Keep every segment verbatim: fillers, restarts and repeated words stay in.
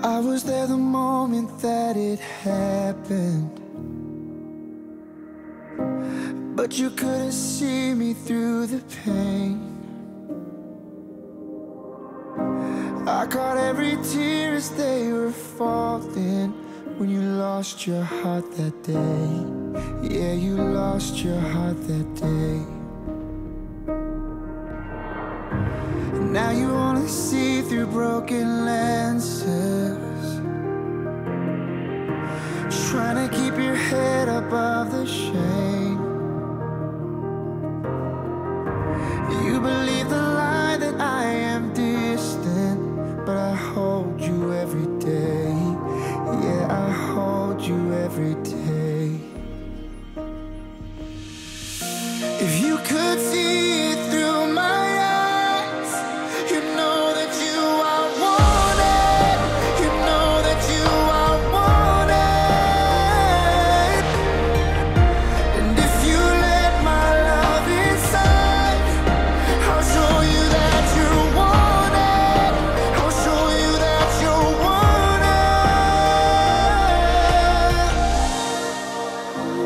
I, I was there the moment that it happened, but you couldn't see me through the pain. I caught every tear as they were falling when you lost your heart that day. Yeah, you lost your heart that day. Now you only see through broken lenses, trying to keep your head above the shame. You believe the lie that I am distant, but I hold you every day. Yeah, I hold you every day. If you could see it through my eyes, you know that you are wanted. You know that you are wanted. And if you let my love inside, I'll show you that you're wanted. I'll show you that you're wanted. Ooh.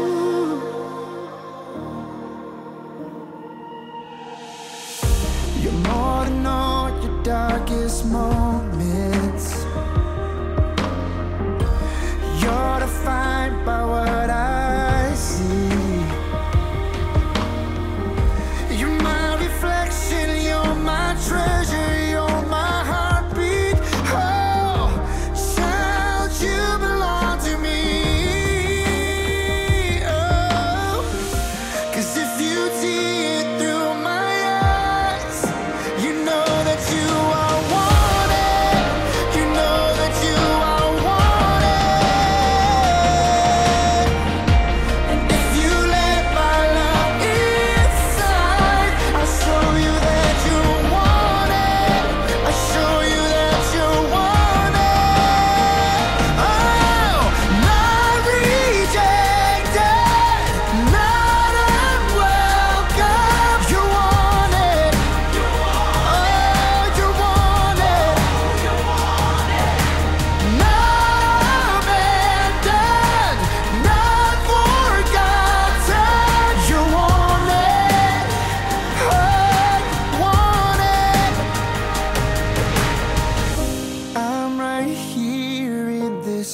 You're more than all your darkest moments. You're defined by what I see. You're my reflection, you're my treasure, you're my heartbeat. Oh, child, you belong to me. Oh, 'cause if you did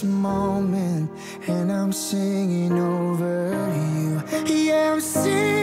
moment, and I'm singing over you. Yeah, I'm singing.